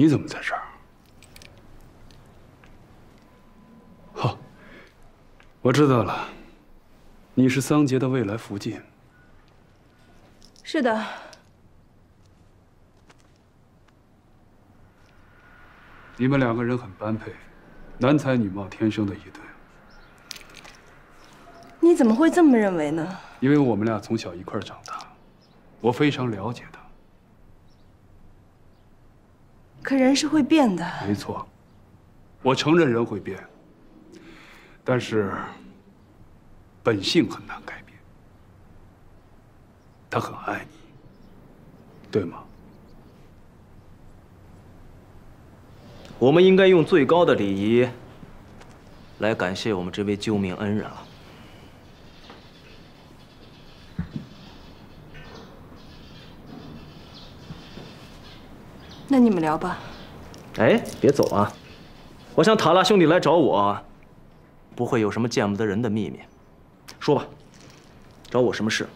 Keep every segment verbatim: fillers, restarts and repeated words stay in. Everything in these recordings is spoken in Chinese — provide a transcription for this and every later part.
你怎么在这儿？好，我知道了，你是桑杰的未来福晋。是的。你们两个人很般配，男才女貌，天生的一对。 你怎么会这么认为呢？因为我们俩从小一块长大，我非常了解他。可人是会变的。没错，我承认人会变，但是本性很难改变。他很爱你，对吗？我们应该用最高的礼仪来感谢我们这位救命恩人了。 那你们聊吧。哎，别走啊！我想塔拉兄弟来找我，不会有什么见不得人的秘密。说吧，找我什么事？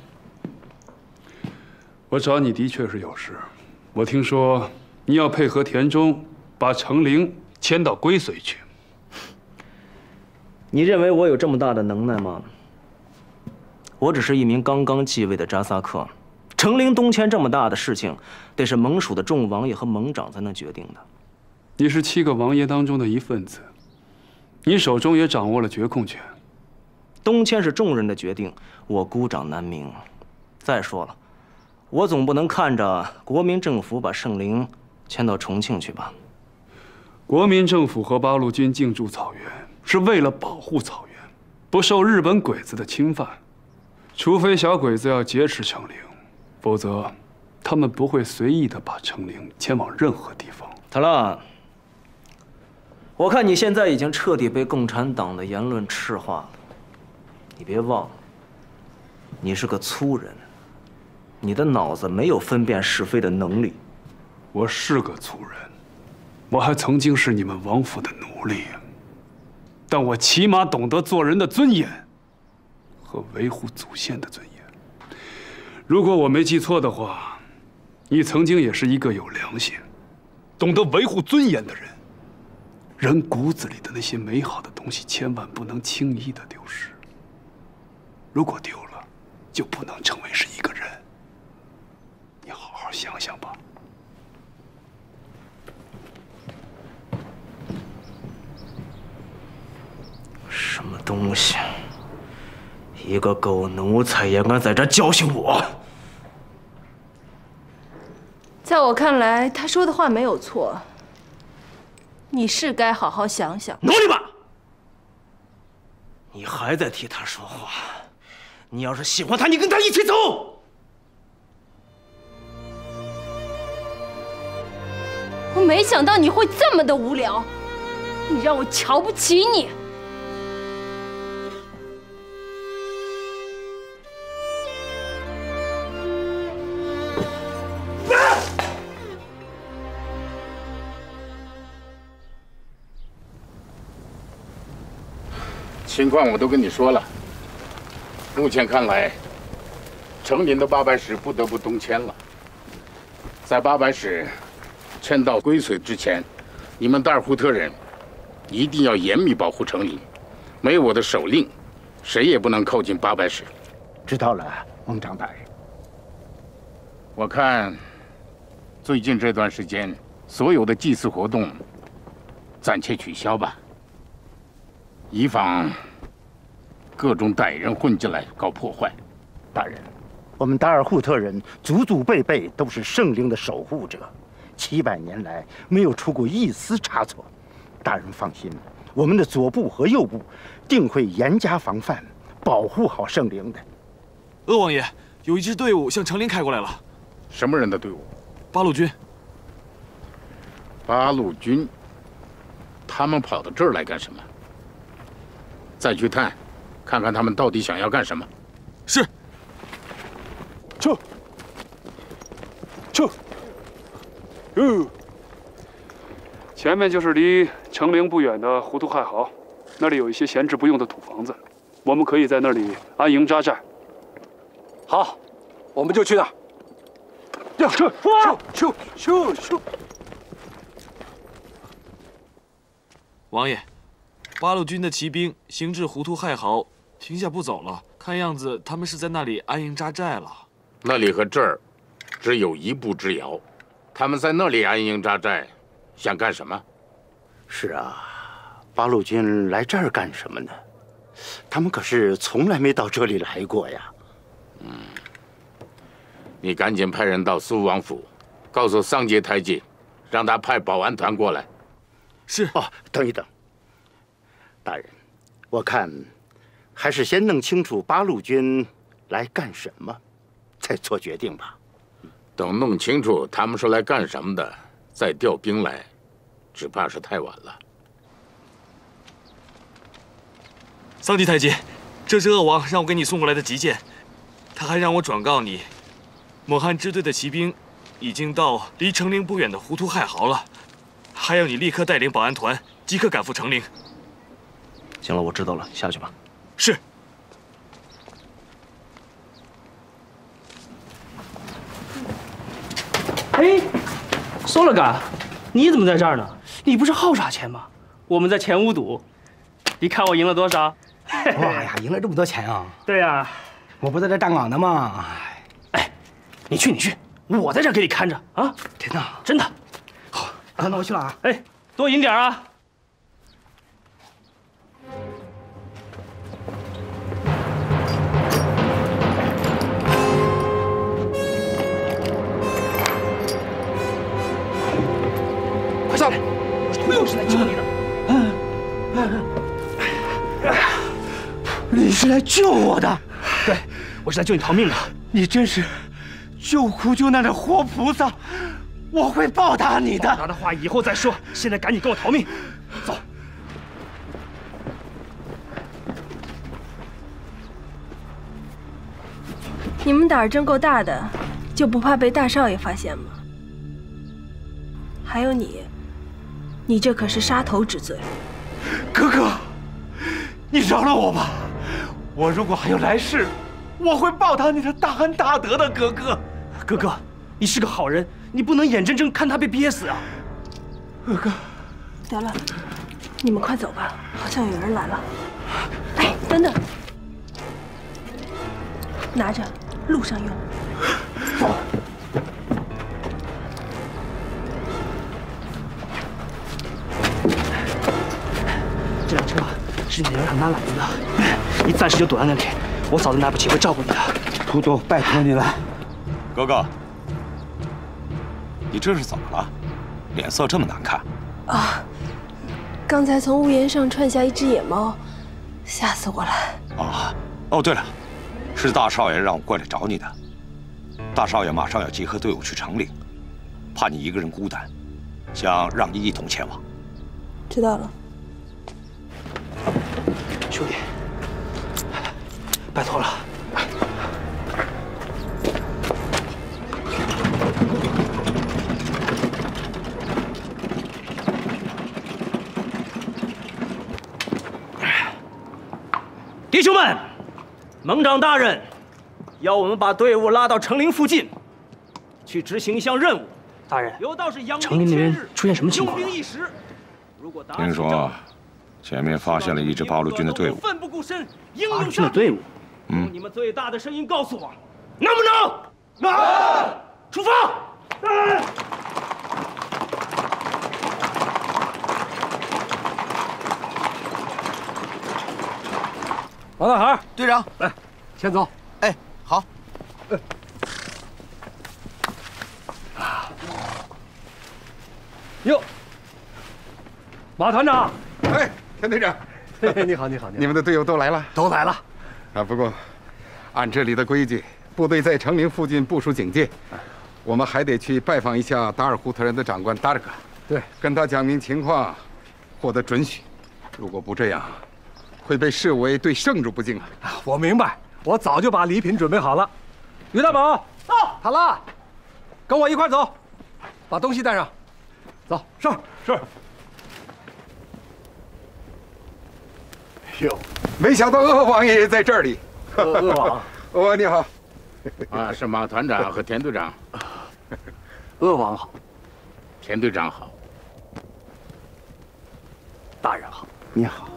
我找你的确是有事。我听说你要配合田中把程灵迁到龟随去。你认为我有这么大的能耐吗？我只是一名刚刚继位的扎萨克。 成陵东迁这么大的事情，得是盟属的众王爷和盟长才能决定的。你是七个王爷当中的一份子，你手中也掌握了决控权。东迁是众人的决定，我孤掌难鸣。再说了，我总不能看着国民政府把圣陵迁到重庆去吧？国民政府和八路军进驻草原是为了保护草原，不受日本鬼子的侵犯，除非小鬼子要劫持成陵。 否则，他们不会随意的把成陵迁往任何地方。塔拉，我看你现在已经彻底被共产党的言论赤化了。你别忘了，你是个粗人，你的脑子没有分辨是非的能力。我是个粗人，我还曾经是你们王府的奴隶，但我起码懂得做人的尊严和维护祖先的尊严。 如果我没记错的话，你曾经也是一个有良心、懂得维护尊严的人。人骨子里的那些美好的东西，千万不能轻易的丢失。如果丢了，就不能成为是一个人。你好好想想吧。什么东西？ 一个狗奴才也敢在这教训我！在我看来，他说的话没有错。你是该好好想想。奴隶们，你还在替他说话？你要是喜欢他，你跟他一起走。 我没想到你会这么的无聊，你让我瞧不起你。 情况我都跟你说了。目前看来，成林的八百使不得不东迁了。在八百使迁到龟水之前，你们达尔扈特人一定要严密保护成林，没有我的手令，谁也不能靠近八百使。知道了，孟长白。我看，最近这段时间，所有的祭祀活动暂且取消吧。 以防各种歹人混进来搞破坏。大人，我们达尔扈特人祖祖辈辈都是圣灵的守护者，七百年来没有出过一丝差错。大人放心，我们的左部和右部定会严加防范，保护好圣灵的。鄂王爷，有一支队伍向成陵开过来了。什么人的队伍？八路军。八路军，他们跑到这儿来干什么？ 再去探，看看他们到底想要干什么。是。撤。撤。嗯。前面就是离成陵不远的糊涂亥壕，那里有一些闲置不用的土房子，我们可以在那里安营扎寨。好，我们就去那儿。撤！撤！撤！撤！撤！王爷，八路军的骑兵行至糊涂亥壕，停下不走了。看样子他们是在那里安营扎寨了。那里和这儿只有一步之遥，他们在那里安营扎寨，想干什么？是啊，八路军来这儿干什么呢？他们可是从来没到这里来过呀。嗯，你赶紧派人到苏王府，告诉桑杰台吉，让他派保安团过来。 是哦，等一等，大人，我看还是先弄清楚八路军来干什么，再做决定吧。等弄清楚他们是来干什么的，再调兵来，只怕是太晚了。桑吉太监，这是恶王让我给你送过来的急件，他还让我转告你，蒙汉支队的骑兵已经到离成陵不远的糊涂亥壕了。 还要你立刻带领保安团，即刻赶赴成陵。行了，我知道了，下去吧。是。哎，索勒嘎，你怎么在这儿呢？你不是好傻钱吗？我们在前屋赌，你看我赢了多少？哇呀，赢了这么多钱啊！对呀，我不在这站岗呢吗？哎，你去你去，我在这给你看着啊！真的真的。 啊，那我去了啊！哎，多饮点啊！快上来！我又是来救你的。嗯嗯，你是来救我的？对，我是来救你逃命的。你真是救苦救难的活菩萨。 我会报答你的。报答的话以后再说，现在赶紧跟我逃命，走。你们胆儿真够大的，就不怕被大少爷发现吗？还有你，你这可是杀头之罪。哥哥，你饶了我吧，我如果还有来世，我会报答你的大恩大德的，哥哥。哥哥，你是个好人。 你不能眼睁睁看他被憋死啊！二哥，得了，你们快走吧，好像有人来了。哎，等等，拿着，路上用。走。这辆车是你的儿妈买的，你暂时就躲在那里，我嫂子拿不起会照顾你的。图图，拜托你了，哥哥。 你这是怎么了？脸色这么难看啊！刚才从屋檐上窜下一只野猫，吓死我了。啊！哦，对了，是大少爷让我过来找你的。大少爷马上要集合队伍去成陵，怕你一个人孤单，想让你一同前往。知道了，兄弟，拜托了。 弟兄们，盟长大人要我们把队伍拉到成陵附近，去执行一项任务。大人，成陵那边出现什么情况了？听说前面发现了一支八路军的队伍。奋不顾身，英勇上阵的队伍。嗯，用你们最大的声音告诉我，能不能？能！出发！ 王大孩，队长，来，先走。哎，好。哎，啊，哟，马团长，哎，田队长，你好，你好，你们的队友都来了，都来了。啊，不过，按这里的规矩，部队在成陵附近部署警戒，我们还得去拜访一下达尔扈特人的长官达尔格，对，跟他讲明情况，获得准许。如果不这样。 会被视为对圣主不敬啊！我明白，我早就把礼品准备好了。于大宝，到，塔拉，跟我一块走，把东西带上。走，是是。哟，没想到鄂王爷在这里。鄂王，鄂王你好。啊，是马团长和田队长。鄂王好，田队长好。大人好，你好，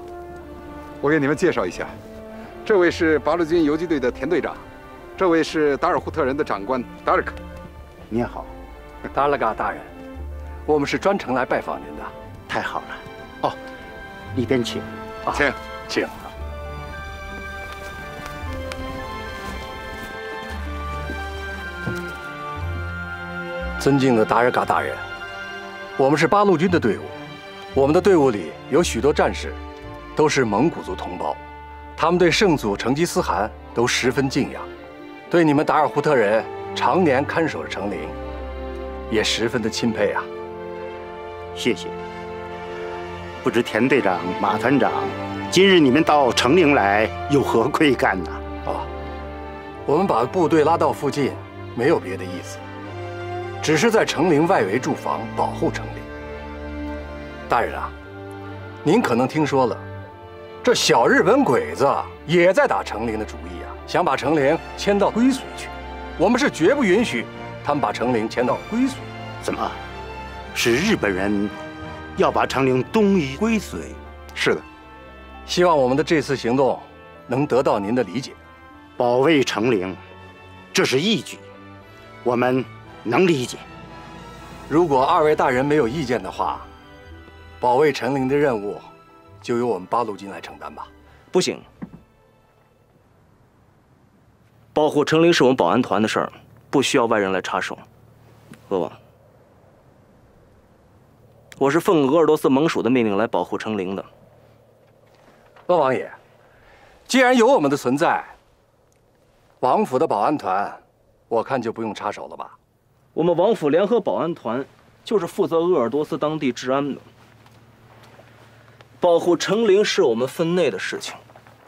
我给你们介绍一下，这位是八路军游击队的田队长，这位是达尔扈特人的长官达尔克。你好，达尔嘎大人，我们是专程来拜访您的。太好了，哦，里边请，请，请。 尊敬的达尔嘎大人，我们是八路军的队伍，我们的队伍里有许多战士，都是蒙古族同胞，他们对圣祖成吉思汗都十分敬仰，对你们达尔扈特人常年看守着城陵，也十分的钦佩啊。谢谢。不知田队长、马团长，今日你们到城陵来有何贵干呢？哦，我们把部队拉到附近，没有别的意思。 只是在城陵外围驻防，保护城陵。大人啊，您可能听说了，这小日本鬼子也在打城陵的主意啊，想把城陵迁到归绥去。我们是绝不允许他们把城陵迁到归绥。怎么？是日本人要把城陵东移归绥？是的。希望我们的这次行动能得到您的理解。保卫城陵，这是义举。我们。 能理解。如果二位大人没有意见的话，保卫陈陵的任务就由我们八路军来承担吧。不行，保护陈陵是我们保安团的事儿，不需要外人来插手。额王，我是奉鄂尔多斯盟属的命令来保护陈陵的。鄂王爷，既然有我们的存在，王府的保安团，我看就不用插手了吧。 我们王府联合保安团就是负责鄂尔多斯当地治安的，保护城陵是我们分内的事情。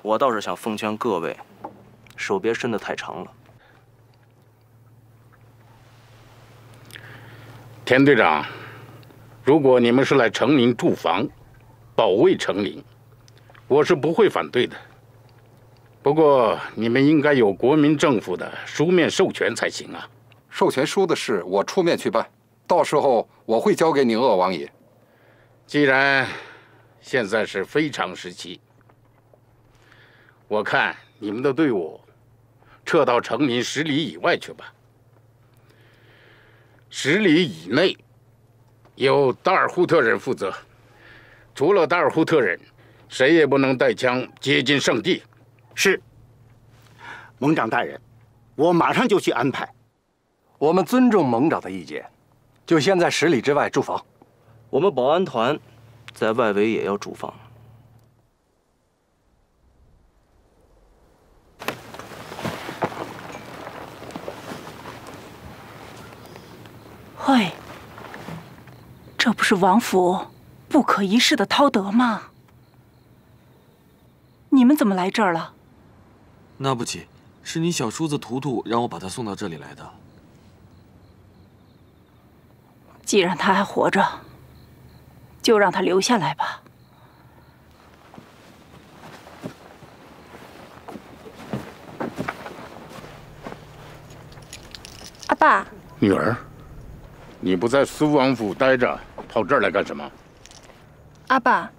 我倒是想奉劝各位，手别伸得太长了。田队长，如果你们是来城陵驻防、保卫城陵，我是不会反对的。不过你们应该有国民政府的书面授权才行啊。 授权书的事，我出面去办，到时候我会交给您鄂王爷。既然现在是非常时期，我看你们的队伍撤到城林十里以外去吧。十里以内由达尔扈特人负责，除了达尔扈特人，谁也不能带枪接近圣地。是，盟长大人，我马上就去安排。 我们尊重盟长的意见，就先在十里之外驻防。我们保安团在外围也要驻防。喂，这不是王府不可一世的韬德吗？你们怎么来这儿了？那不起，是你小叔子图图让我把他送到这里来的。 既然他还活着，就让他留下来吧。阿爸，女儿，你不在苏王府待着，跑这儿来干什么？阿爸，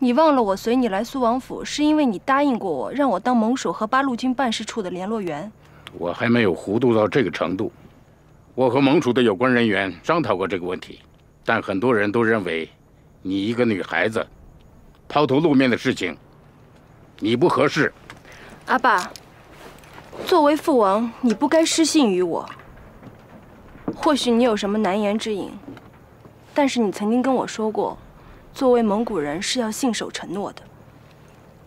你忘了我随你来苏王府是因为你答应过我，让我当盟属和八路军办事处的联络员。我还没有糊涂到这个程度。 我和盟主的有关人员商讨过这个问题，但很多人都认为，你一个女孩子，抛头露面的事情，你不合适。阿爸，作为父王，你不该失信于我。或许你有什么难言之隐，但是你曾经跟我说过，作为蒙古人是要信守承诺的。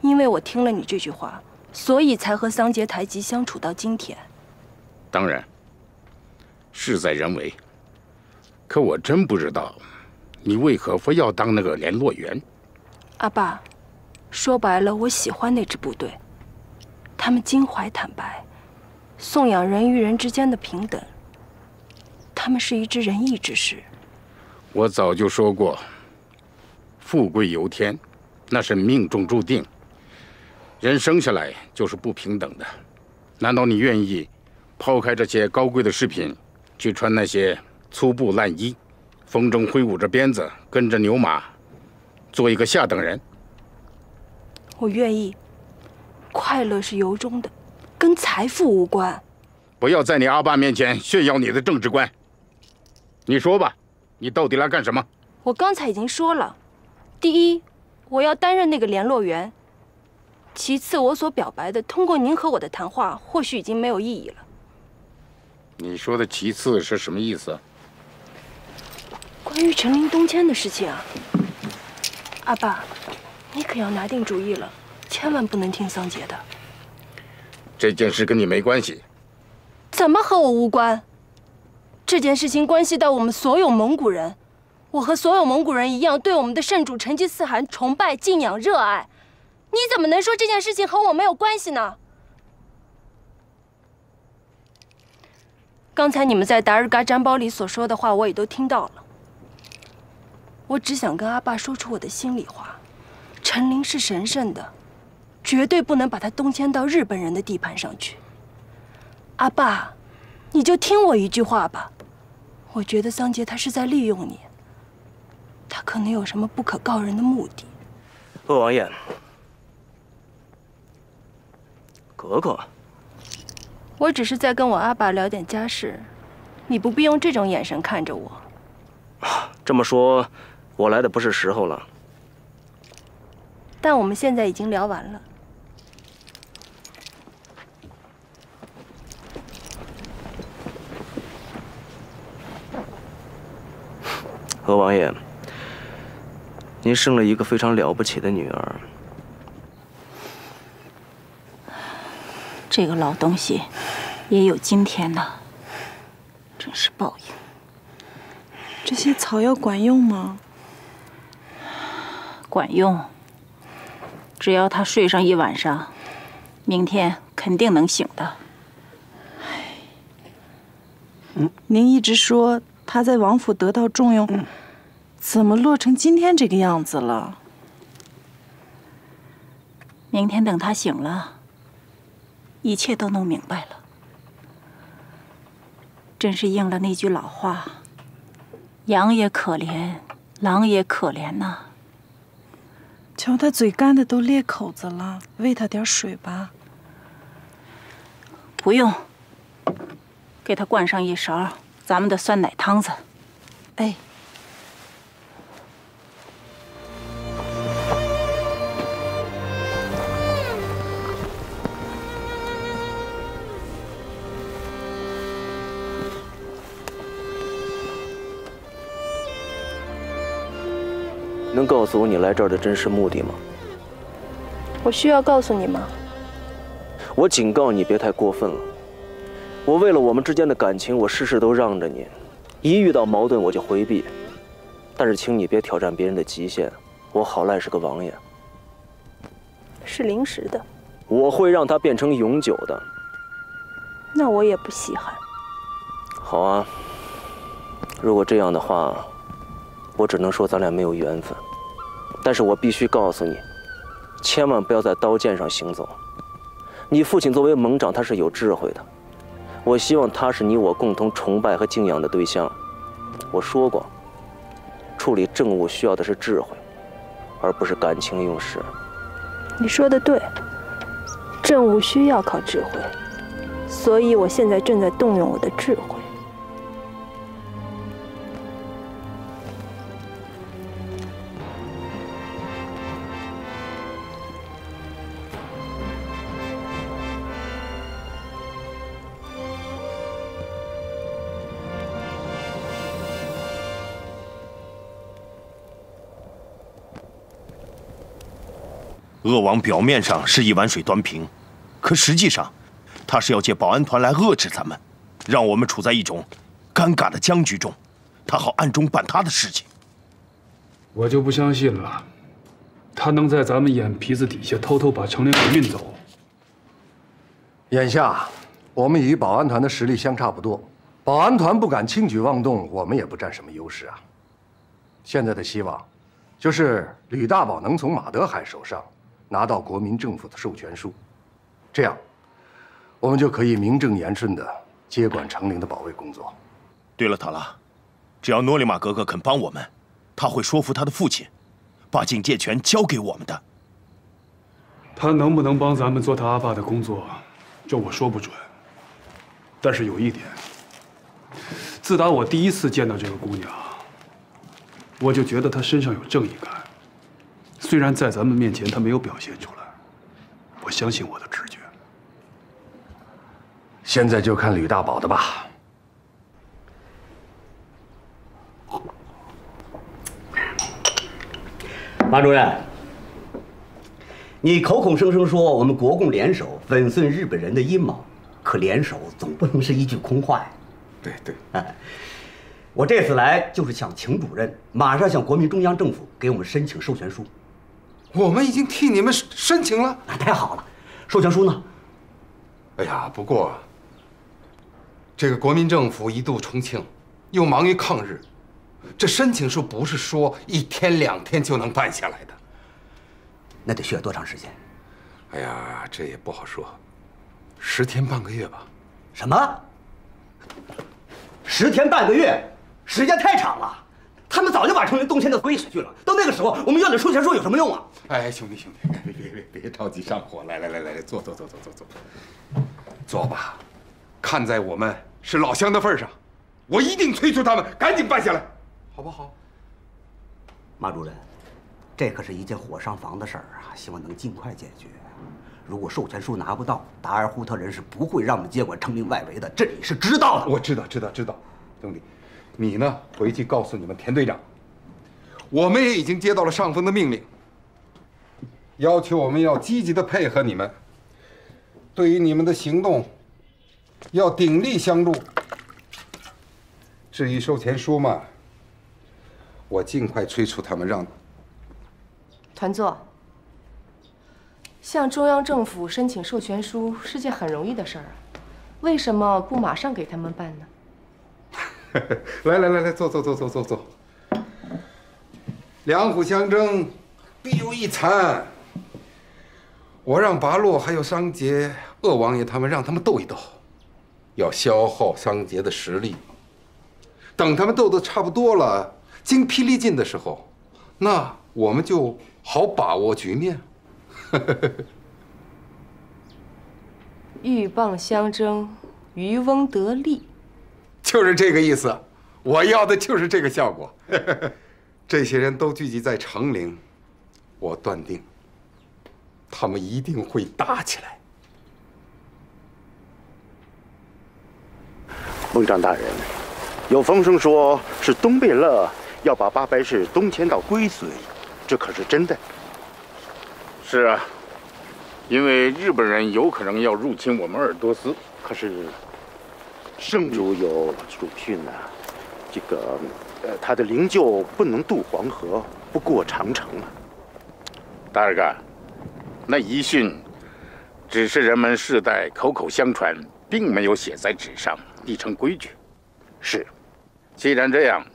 因为我听了你这句话，所以才和桑杰台吉相处到今天。当然。 事在人为，可我真不知道，你为何非要当那个联络员？阿爸，说白了，我喜欢那支部队，他们襟怀坦白，颂扬人与人之间的平等。他们是一支仁义之师。我早就说过，富贵由天，那是命中注定。人生下来就是不平等的，难道你愿意抛开这些高贵的饰品？ 去穿那些粗布烂衣，风中挥舞着鞭子，跟着牛马，做一个下等人。我愿意。快乐是由衷的，跟财富无关。不要在你阿爸面前炫耀你的政治观。你说吧，你到底来干什么？我刚才已经说了，第一，我要担任那个联络员；其次，我所表白的通过您和我的谈话，或许已经没有意义了。你说的“其次”是什么意思？ 关于陈林东迁的事情啊，阿爸，你可要拿定主意了，千万不能听桑杰的。这件事跟你没关系。怎么和我无关？这件事情关系到我们所有蒙古人，我和所有蒙古人一样，对我们的圣主成吉思汗崇拜、敬仰、热爱。你怎么能说这件事情和我没有关系呢？刚才你们在达日嘎毡包里所说的话，我也都听到了。 我只想跟阿爸说出我的心里话，陈琳是神圣的，绝对不能把他东迁到日本人的地盘上去。阿爸，你就听我一句话吧，我觉得桑杰他是在利用你，他可能有什么不可告人的目的。鄂王爷，格格，我只是在跟我阿爸聊点家事，你不必用这种眼神看着我。这么说。 我来的不是时候了，但我们现在已经聊完了。鄂王爷，您生了一个非常了不起的女儿。这个老东西也有今天呐，真是报应。这些草药管用吗？ 管用，只要他睡上一晚上，明天肯定能醒的。嗯，您一直说他在王府得到重用，嗯、怎么落成今天这个样子了？明天等他醒了，一切都弄明白了。真是应了那句老话：“羊也可怜，狼也可怜呐、啊。” 瞧他嘴干的都裂口子了，喂他点水吧。不用，给他灌上一勺咱们的酸奶汤子。哎，能告诉我你来这儿的真实目的吗？我需要告诉你吗？我警告你别太过分了。我为了我们之间的感情，我事事都让着你，一遇到矛盾我就回避。但是请你别挑战别人的极限，我好赖是个王爷。是临时的。我会让它变成永久的。那我也不稀罕。好啊，如果这样的话。 我只能说咱俩没有缘分，但是我必须告诉你，千万不要在刀剑上行走。你父亲作为盟长，他是有智慧的，我希望他是你我共同崇拜和敬仰的对象。我说过，处理政务需要的是智慧，而不是感情用事。你说的对，政务需要靠智慧，所以我现在正在动用我的智慧。 鄂王表面上是一碗水端平，可实际上，他是要借保安团来遏制咱们，让我们处在一种尴尬的僵局中，他好暗中办他的事情。我就不相信了，他能在咱们眼皮子底下偷偷把程琳给运走。眼下，我们与保安团的实力相差不多，保安团不敢轻举妄动，我们也不占什么优势啊。现在的希望，就是吕大宝能从马德海手上。 拿到国民政府的授权书，这样，我们就可以名正言顺地接管成陵的保卫工作。对了，塔拉，只要诺里玛格格肯帮我们，他会说服他的父亲，把警戒权交给我们的。他能不能帮咱们做他阿爸的工作，这我说不准。但是有一点，自打我第一次见到这个姑娘，我就觉得她身上有正义感。虽然在咱们面前她没有表现出来，我相信我的直觉。现在就看吕大宝的吧。 马主任，你口口声声说我们国共联手粉碎日本人的阴谋，可联手总不能是一句空话呀。对对，我这次来就是想请主任马上向国民中央政府给我们申请授权书。我们已经替你们申请了，那太好了。授权书呢？哎呀，不过这个国民政府一度重庆，又忙于抗日。 这申请书不是说一天两天就能办下来的，那得需要多长时间？哎呀，这也不好说，十天半个月吧。什么？十天半个月？时间太长了，他们早就把成林东迁到归市去了。到那个时候，我们院里授权书有什么用啊？哎，兄弟兄弟，别别别别着急上火，来来来来，坐坐坐坐坐坐，坐吧。看在我们是老乡的份上，我一定催促他们赶紧办下来。 好不好，马主任，这可是一件火上房的事儿啊！希望能尽快解决。如果授权书拿不到，达尔扈特人是不会让我们接管成林外围的，这你是知道的。我知道，知道，知道，兄弟，你呢回去告诉你们田队长，我们也已经接到了上峰的命令，要求我们要积极的配合你们，对于你们的行动，要鼎力相助。至于授权书嘛。 我尽快催促他们，让团座向中央政府申请授权书是件很容易的事儿啊，为什么不马上给他们办呢？来来来来，坐坐坐坐坐坐。两虎相争，必有一残。我让魃洛还有商杰、鄂王爷他们让他们斗一斗，要消耗商杰的实力。等他们斗得差不多了。 精疲力尽的时候，那我们就好把握局面。鹬蚌相争，渔翁得利，就是这个意思。我要的就是这个效果。这些人都聚集在成陵，我断定，他们一定会打起来。孟章大人，有风声说是东贝勒。 要把八白市东迁到归绥，这可是真的。是啊，因为日本人有可能要入侵我们鄂尔多斯。可是，圣主有主训呢、啊，这个呃，他的灵柩不能渡黄河，不过长城啊。大二哥，那遗训只是人们世代口口相传，并没有写在纸上，立成规矩。是，既然这样。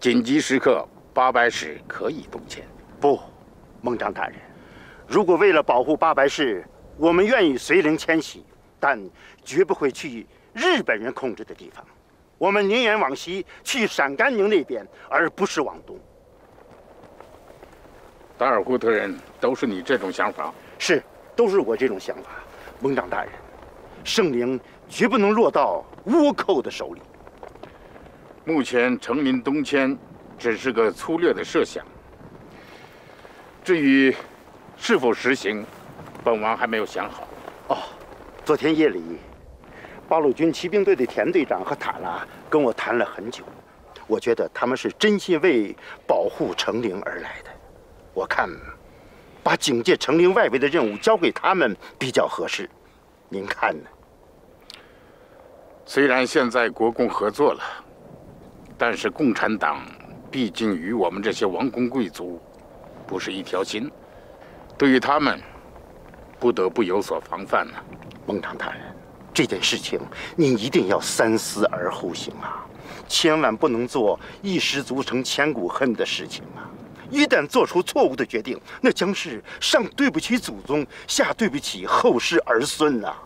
紧急时刻，八白市可以东迁。不，孟章大人，如果为了保护八白市，我们愿意随陵迁徙，但绝不会去日本人控制的地方。我们宁愿往西去陕甘宁那边，而不是往东。达尔扈特人都是你这种想法？是，都是我这种想法。孟章大人，圣陵绝不能落到倭寇的手里。 目前成林东迁只是个粗略的设想，至于是否实行，本王还没有想好。哦，昨天夜里，八路军骑兵队的田队长和塔拉跟我谈了很久，我觉得他们是真心为保护成陵而来的。我看，把警戒成陵外围的任务交给他们比较合适。您看呢？虽然现在国共合作了。 但是共产党毕竟与我们这些王公贵族不是一条心，对于他们不得不有所防范呢、啊。孟章大人，这件事情您一定要三思而后行啊，千万不能做一失足成千古恨的事情啊！一旦做出错误的决定，那将是上对不起祖宗，下对不起后世儿孙呐、啊！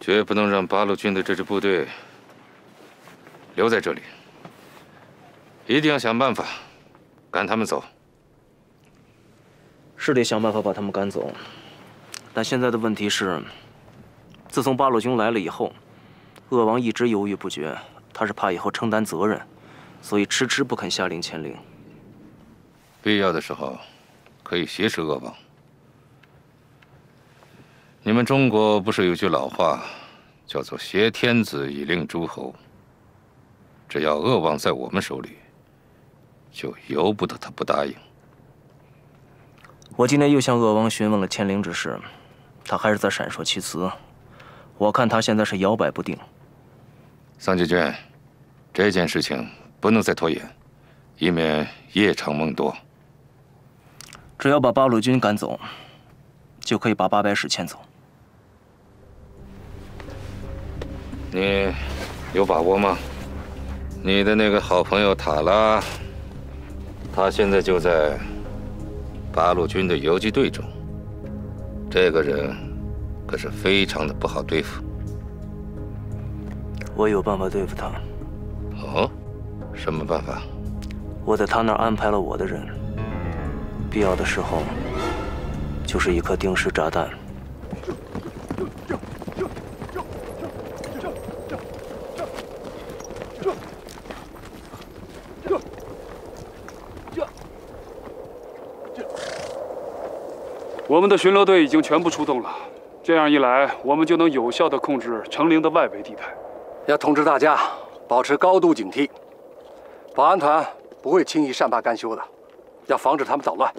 绝不能让八路军的这支部队留在这里。 一定要想办法赶他们走。是得想办法把他们赶走。但现在的问题是，自从八路军来了以后，鄂王一直犹豫不决，他是怕以后承担责任，所以迟迟不肯下令迁陵。必要的时候，可以挟持鄂王。你们中国不是有句老话，叫做挟天子以令诸侯。只要鄂王在我们手里，就由不得他不答应。我今天又向鄂王询问了迁陵之事，他还是在闪烁其词。我看他现在是摇摆不定。桑将军，这件事情不能再拖延，以免夜长梦多。只要把八路军赶走，就可以把八百使迁走。 你有把握吗？你的那个好朋友塔拉，他现在就在八路军的游击队中。这个人可是非常的不好对付。我有办法对付他。哦，什么办法？我在他那儿安排了我的人，必要的时候就是一颗定时炸弹。 我们的巡逻队已经全部出动了，这样一来，我们就能有效地控制城陵的外围地带。要通知大家保持高度警惕，保安团不会轻易善罢甘休的，要防止他们捣乱。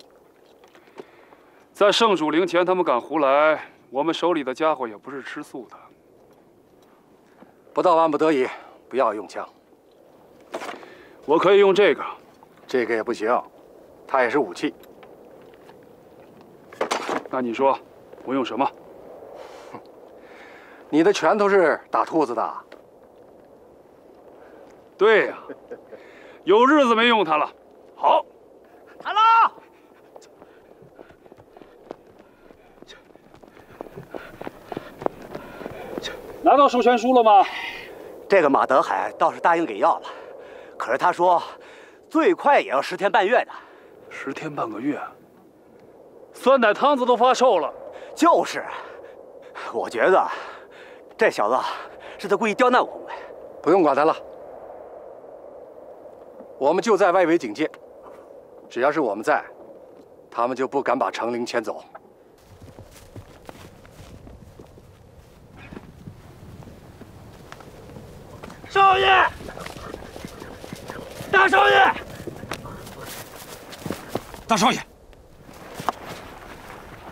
在圣主陵前，他们敢胡来，我们手里的家伙也不是吃素的。不到万不得已，不要用枪。我可以用这个，这个也不行，它也是武器。 那你说，我用什么？你的拳头是打兔子的。对呀、啊，有日子没用它了。好，塔拉，拿到授权书了吗？这个马德海倒是答应给药了，可是他说，最快也要十天半月的。十天半个月。 酸奶汤子都发臭了，就是，我觉得这小子是在故意刁难我们。不用管他了，我们就在外围警戒，只要是我们在，他们就不敢把城陵迁走。少爷，大少爷，大少爷。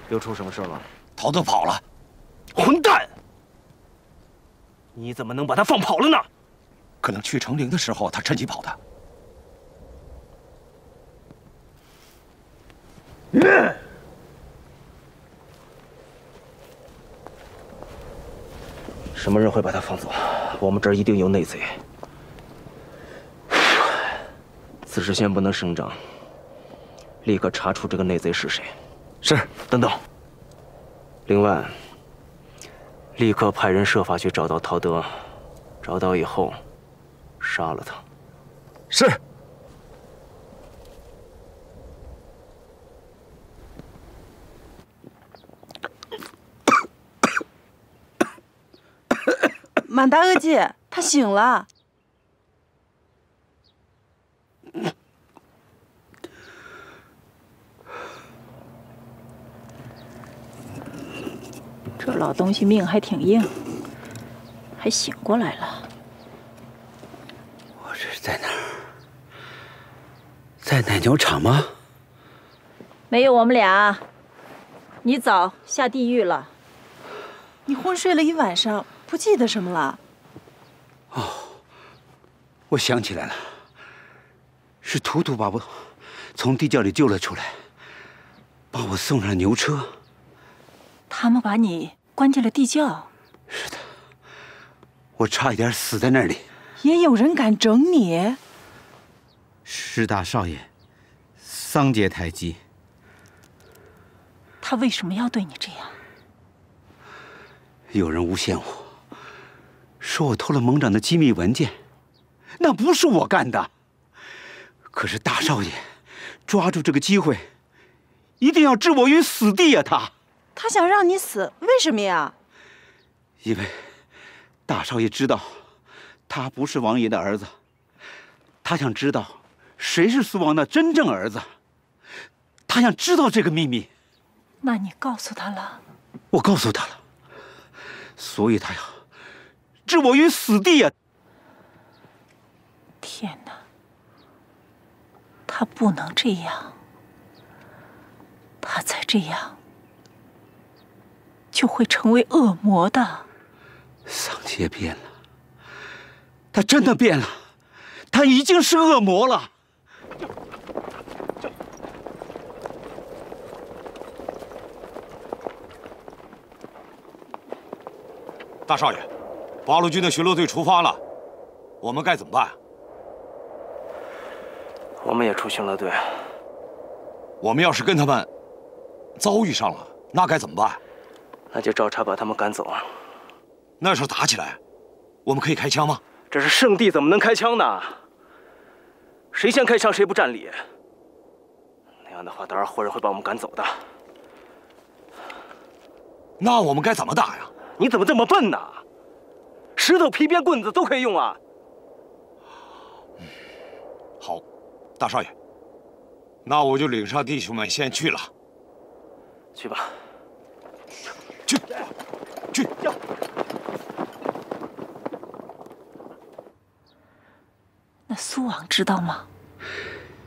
又出什么事了？陶德跑了，混蛋！你怎么能把他放跑了呢？可能去城陵的时候，他趁机跑的。嗯、什么人会把他放走？我们这儿一定有内贼。此事先不能声张，立刻查出这个内贼是谁。 是，等等。另外，立刻派人设法去找到陶德，找到以后，杀了他。是。满大额济，他醒了。这老东西命还挺硬，还醒过来了。我这是在哪儿？在奶牛场吗？没有我们俩，你早下地狱了。你昏睡了一晚上，不记得什么了。哦，我想起来了，是图图把我从地窖里救了出来，把我送上牛车。 他们把你关进了地窖。是的，我差一点死在那里。也有人敢整你？是大少爷，桑杰台基。他为什么要对你这样？有人诬陷我，说我偷了盟长的机密文件，那不是我干的。可是大少爷抓住这个机会，一定要置我于死地呀、啊！他，他想让你死，为什么呀？因为大少爷知道，他不是王爷的儿子，他想知道谁是苏王的真正儿子，他想知道这个秘密。那你告诉他了？我告诉他了，所以他要置我于死地呀、啊！天哪！ 他不能这样，他再这样就会成为恶魔的。桑杰变了，他真的变了，他已经是恶魔了。大少爷，八路军的巡逻队出发了，我们该怎么办？ 我们也出巡逻队。我们要是跟他们遭遇上了，那该怎么办？那就照查把他们赶走啊。那要是打起来，我们可以开枪吗？这是圣地，怎么能开枪呢？谁先开枪谁不占理。那样的话，当然活人会把我们赶走的。那我们该怎么打呀？你怎么这么笨呢？石头、皮鞭、棍子都可以用啊。嗯，好。 大少爷，那我就领上弟兄们先去了。去吧，去，去。那苏王知道吗？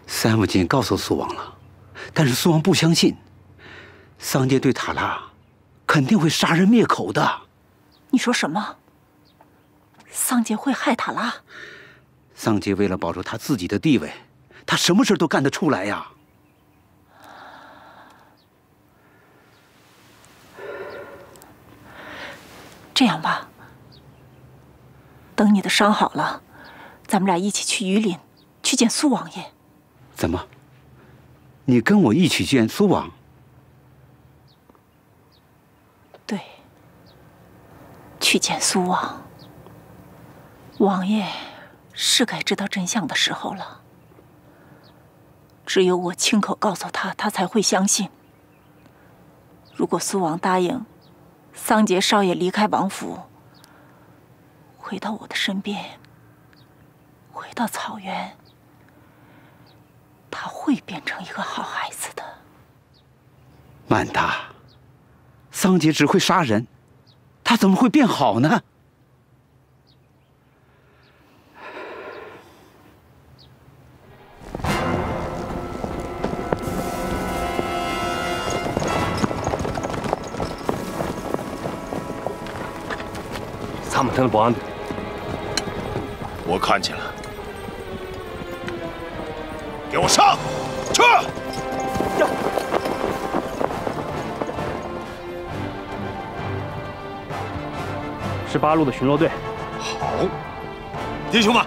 三夫君告诉苏王了，但是苏王不相信。桑杰对塔拉肯定会杀人灭口的。你说什么？桑杰会害塔拉？桑杰为了保住他自己的地位。 他什么事都干得出来呀！这样吧，等你的伤好了，咱们俩一起去榆林去见苏王爷。怎么？你跟我一起见苏王？对，去见苏王。王爷是该知道真相的时候了。 只有我亲口告诉他，他才会相信。如果苏王答应桑杰少爷离开王府，回到我的身边，回到草原，他会变成一个好孩子的。曼达，桑杰只会杀人，他怎么会变好呢？ 他们的保安，我看见了，给我上去！是八路的巡逻队。好，弟兄们，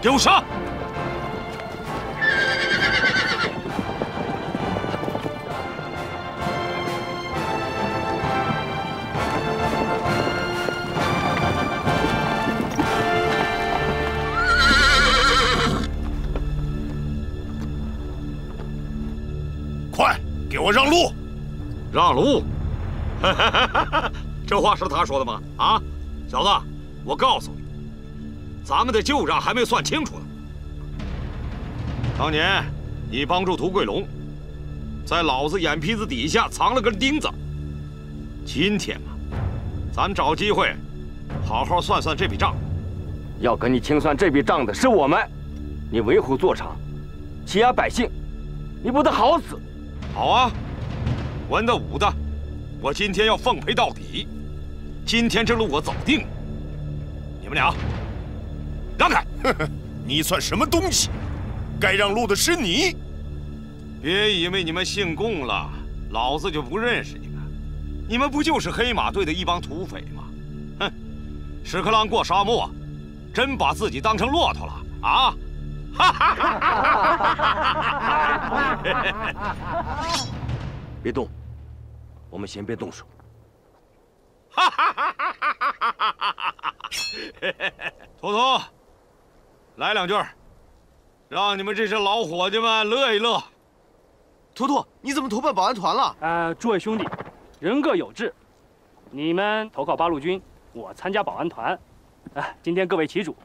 给我上！ 我让路，让路，这话是他说的吗？啊，小子，我告诉你，咱们的旧账还没算清楚呢。当年你帮助涂桂龙，在老子眼皮子底下藏了根钉子。今天啊，咱找机会，好好算算这笔账。要跟你清算这笔账的是我们，你为虎作伥，欺压百姓，你不得好死！ 好啊，文的武的，我今天要奉陪到底。今天这路我走定了。你们俩让开！你算什么东西？该让路的是你。别以为你们姓共了，老子就不认识你们。你们不就是黑马队的一帮土匪吗？哼，屎壳郎过沙漠，真把自己当成骆驼了啊！ 别动，我们先别动手。图图，来两句，让你们这些老伙计们乐一乐。图图，你怎么投奔保安团了？呃，诸位兄弟，人各有志，你们投靠八路军，我参加保安团。哎，今天各位旗主，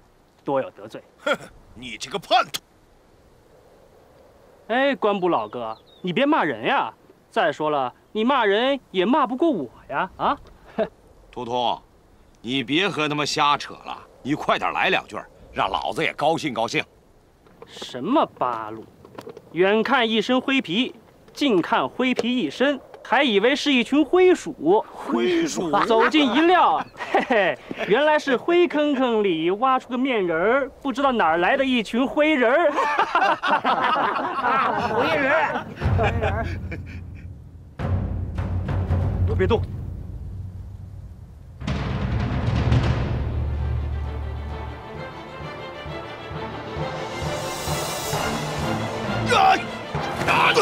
多有得罪。哼，你这个叛徒！哎，官捕老哥，你别骂人呀！再说了，你骂人也骂不过我呀！啊，图图，你别和他们瞎扯了，你快点来两句，让老子也高兴高兴。什么八路？远看一身灰皮。 近看灰皮一身，还以为是一群灰鼠。灰鼠走近一料，嘿嘿，原来是灰坑坑里挖出个面人儿，不知道哪儿来的一群灰人儿。灰人儿，灰人儿，都别动！啊！打住！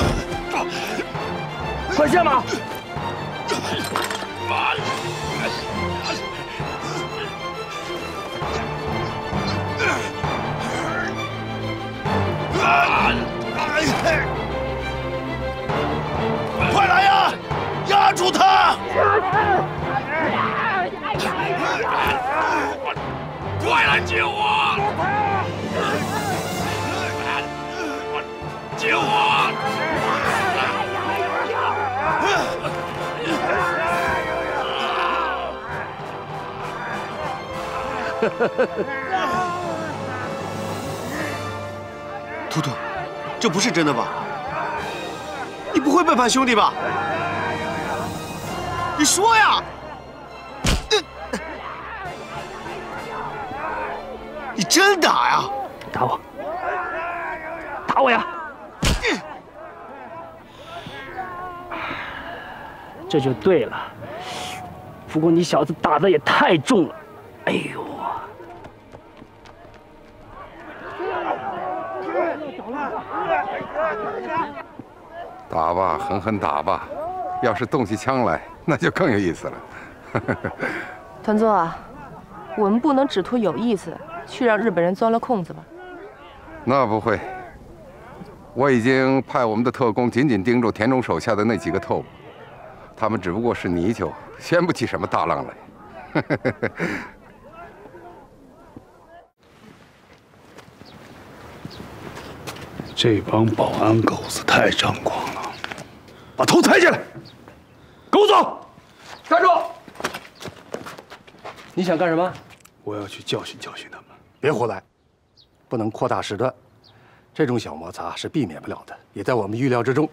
快下马！马！快来呀！压住他！快来救我！救我！ 图图，这不是真的吧？你不会背叛兄弟吧？你说呀！你真打呀？打我！打我呀！这就对了。不过你小子打的也太重了，哎呦！ 打吧，狠狠打吧！要是动起枪来，那就更有意思了。团座啊，我们不能只图有意思，去让日本人钻了空子吧？那不会，我已经派我们的特工紧紧盯住田中手下的那几个特务，他们只不过是泥鳅，掀不起什么大浪来。这帮保安狗子太张狂了。 把头抬起来，跟我走！站住！你想干什么？我要去教训教训他们。别胡来，不能扩大事端。这种小摩擦是避免不了的，也在我们预料之中。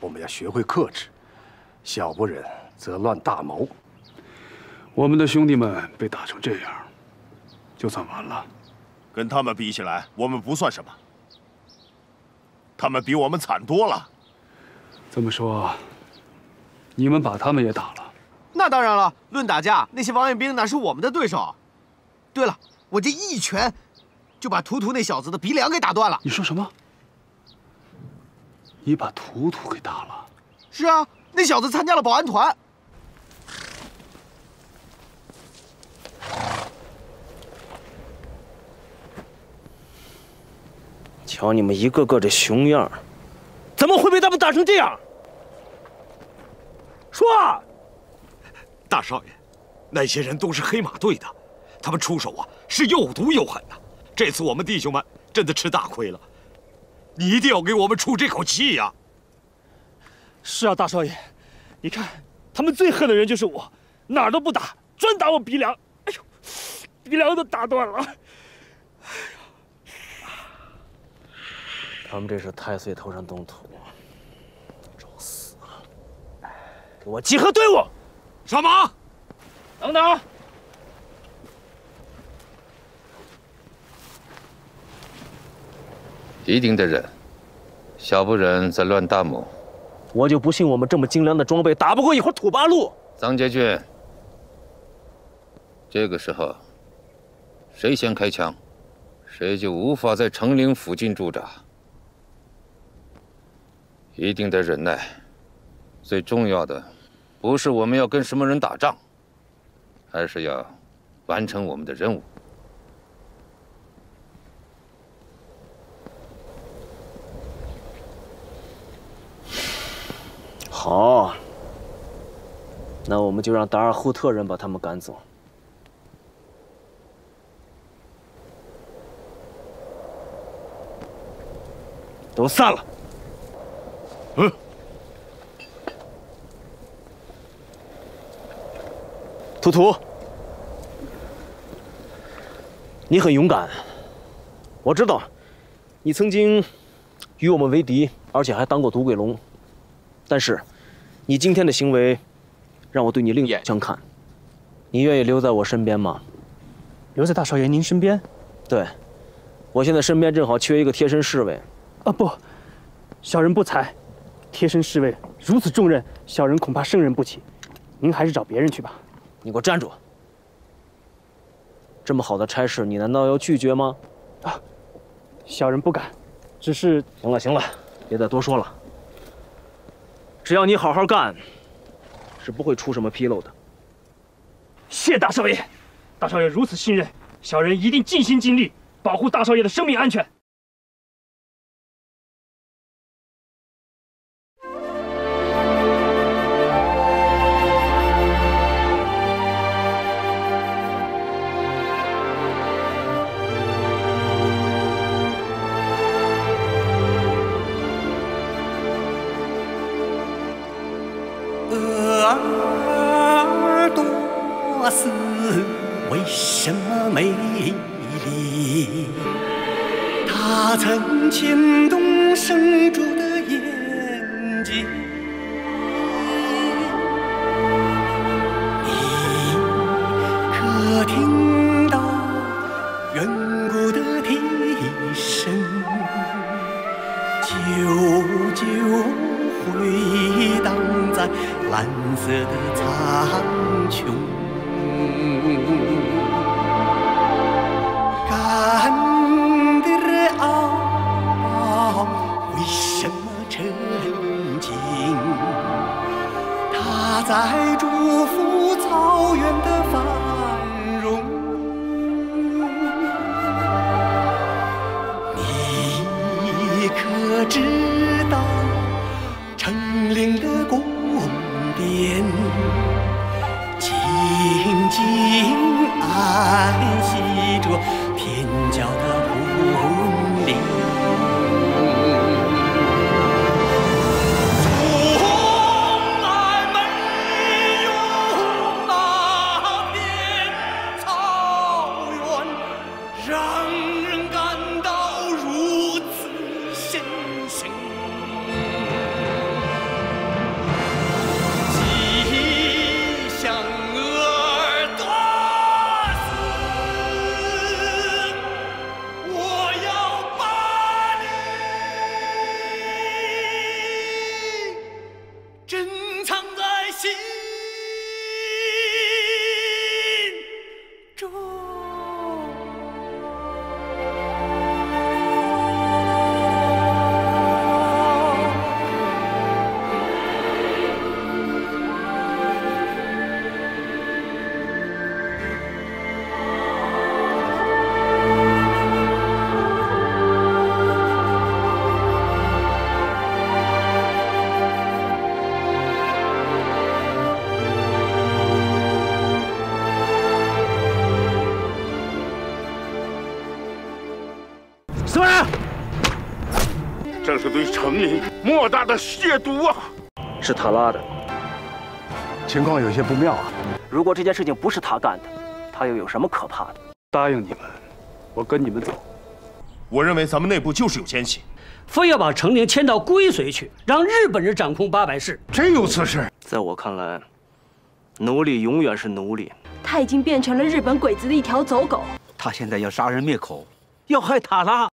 我们要学会克制，小不忍则乱大谋。我们的兄弟们被打成这样，就算完了。跟他们比起来，我们不算什么。他们比我们惨多了。 这么说，你们把他们也打了？那当然了，论打架，那些王彦兵哪是我们的对手？对了，我这一拳就把图图那小子的鼻梁给打断了。你说什么？你把图图给打了？是啊，那小子参加了保安团。瞧你们一个个这熊样！ 怎么会被他们打成这样？说，大少爷，那些人都是黑马队的，他们出手啊是又毒又狠呐、啊。这次我们弟兄们真的吃大亏了，你一定要给我们出这口气呀、啊！是啊，大少爷，你看他们最恨的人就是我，哪儿都不打，专打我鼻梁，哎呦，鼻梁都打断了。 他们这是太岁头上动土，找死啊！给我集合队伍，上马！等等，一定得忍，小不忍则乱大谋。我就不信我们这么精良的装备打不过一伙土八路。张杰俊，这个时候，谁先开枪，谁就无法在成陵附近驻扎。 一定得忍耐，最重要的不是我们要跟什么人打仗，而是要完成我们的任务。好，那我们就让达尔扈特人把他们赶走。都散了。嗯。 图图，你很勇敢，我知道，你曾经与我们为敌，而且还当过赌鬼龙。但是，你今天的行为让我对你另眼相看。你愿意留在我身边吗？留在大少爷您身边？对，我现在身边正好缺一个贴身侍卫。啊不，小人不才，贴身侍卫如此重任，小人恐怕胜任不起。您还是找别人去吧。 你给我站住！这么好的差事，你难道要拒绝吗？啊，小人不敢，只是……行了行了，别再多说了。只要你好好干，是不会出什么纰漏的。谢大少爷，大少爷如此信任，小人一定尽心尽力保护大少爷的生命安全。 这是对城里莫大的亵渎啊！是他拉的，情况有些不妙啊。如果这件事情不是他干的，他又有什么可怕的？答应你们，我跟你们走。我认为咱们内部就是有奸细，非要把成陵迁到归绥去，让日本人掌控八百市，真有此事？在我看来，奴隶永远是奴隶。他已经变成了日本鬼子的一条走狗。他现在要杀人灭口，要害塔拉。